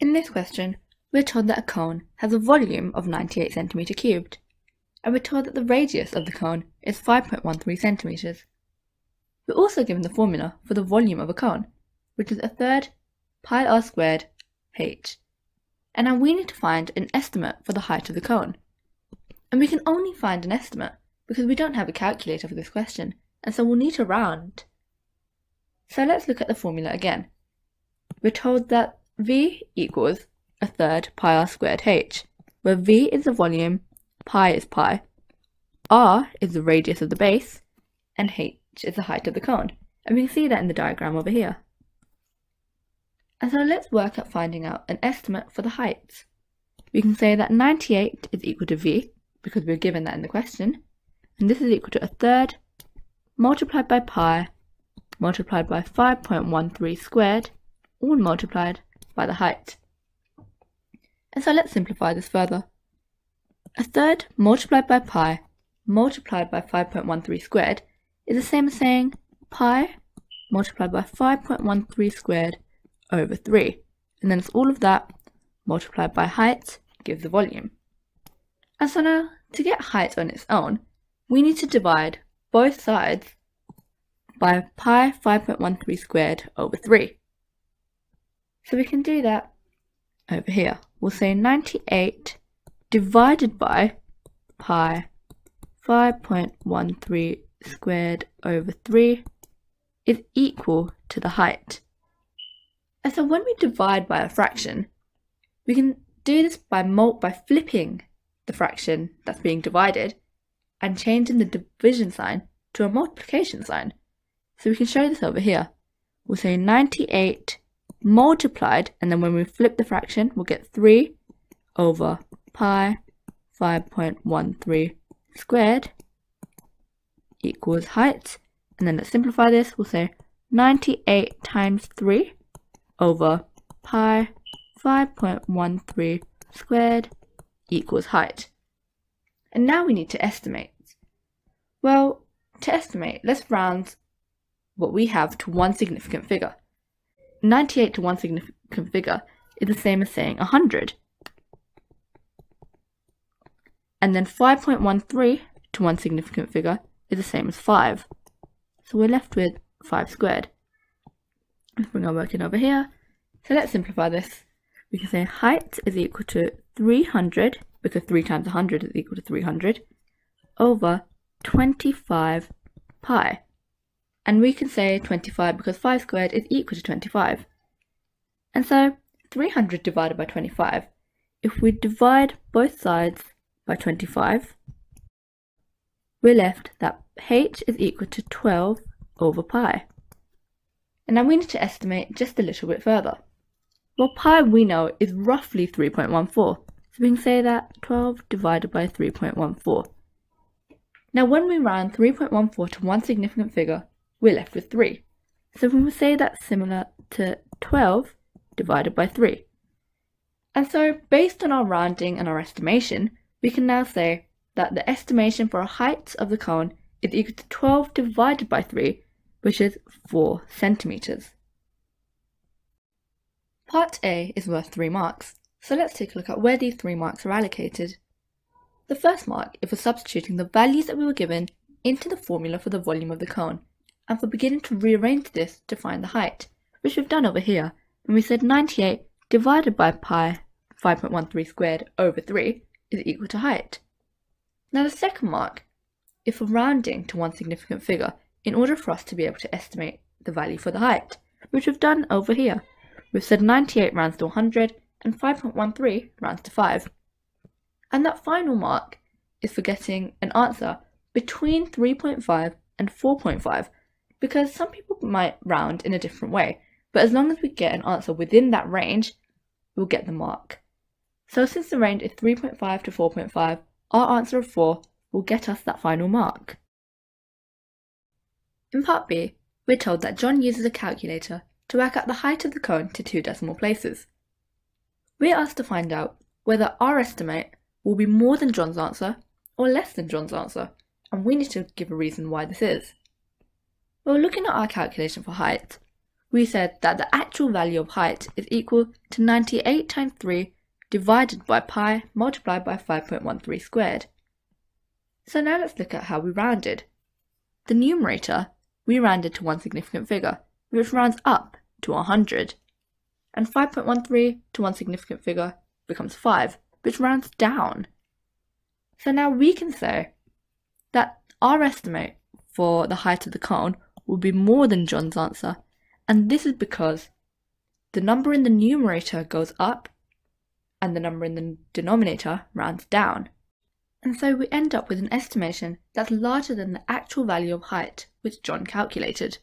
In this question, we're told that a cone has a volume of 98 centimeter cubed, and we're told that the radius of the cone is 5.13 centimeters. We're also given the formula for the volume of a cone, which is a third pi r squared h. And now we need to find an estimate for the height of the cone. And we can only find an estimate because we don't have a calculator for this question, and so we'll need to round. So let's look at the formula again. We're told that v equals a third pi r squared h, where v is the volume, pi is pi, r is the radius of the base, and h is the height of the cone. And we can see that in the diagram over here. And so let's work at finding out an estimate for the height. We can say that 98 is equal to v, because we're given that in the question, and this is equal to a third multiplied by pi multiplied by 5.13 squared, all multiplied by the height. And so let's simplify this further. A third multiplied by pi multiplied by 5.13 squared is the same as saying pi multiplied by 5.13 squared over 3, and then it's all of that multiplied by height gives the volume. And so now, to get height on its own, we need to divide both sides by pi 5.13 squared over 3. So we can do that over here. We'll say 98 divided by pi 5.13 squared over 3 is equal to the height. And so when we divide by a fraction, we can do this by flipping the fraction that's being divided and changing the division sign to a multiplication sign. So we can show this over here. We'll say 98 multiplied, and then when we flip the fraction, we'll get 3 over pi 5.13 squared equals height. And then let's simplify this. We'll say 98 times 3 over pi 5.13 squared equals height. And now we need to estimate. Well, to estimate, let's round what we have to one significant figure. 98 to one significant figure is the same as saying 100. And then 5.13 to one significant figure is the same as 5. So we're left with 5 squared. Let's bring our work in over here. So let's simplify this. We can say height is equal to 300, because 3 times 100 is equal to 300, over 25 pi. And we can say 25 because 5 squared is equal to 25. And so 300 divided by 25, if we divide both sides by 25, we're left that h is equal to 12 over pi. And now we need to estimate just a little bit further. Well, pi we know is roughly 3.14, so we can say that 12 divided by 3.14. Now when we round 3.14 to one significant figure, we're left with 3. So we will say that's similar to 12 divided by 3. And so based on our rounding and our estimation, we can now say that the estimation for a height of the cone is equal to 12 divided by 3, which is 4 centimeters. Part A is worth 3 marks, so let's take a look at where these 3 marks are allocated. The first mark is for substituting the values that we were given into the formula for the volume of the cone, and for beginning to rearrange this to find the height, which we've done over here, and we said 98 divided by pi 5.13 squared over 3 is equal to height. Now the second mark is for rounding to one significant figure in order for us to be able to estimate the value for the height, which we've done over here. We've said 98 rounds to 100 and 5.13 rounds to 5. And that final mark is for getting an answer between 3.5 and 4.5, because some people might round in a different way, but as long as we get an answer within that range, we'll get the mark. So since the range is 3.5 to 4.5, our answer of 4 will get us that final mark. In part B, we're told that John uses a calculator to work out the height of the cone to 2 decimal places. We're asked to find out whether our estimate will be more than John's answer or less than John's answer, and we need to give a reason why this is. Well, looking at our calculation for height, we said that the actual value of height is equal to 98 times 3 divided by pi multiplied by 5.13 squared. So now let's look at how we rounded. The numerator we rounded to one significant figure, which rounds up to 100. And 5.13 to one significant figure becomes 5, which rounds down. So now we can say that our estimate for the height of the cone will be more than John's answer, and this is because the number in the numerator goes up and the number in the denominator rounds down. And so we end up with an estimation that's larger than the actual value of height which John calculated.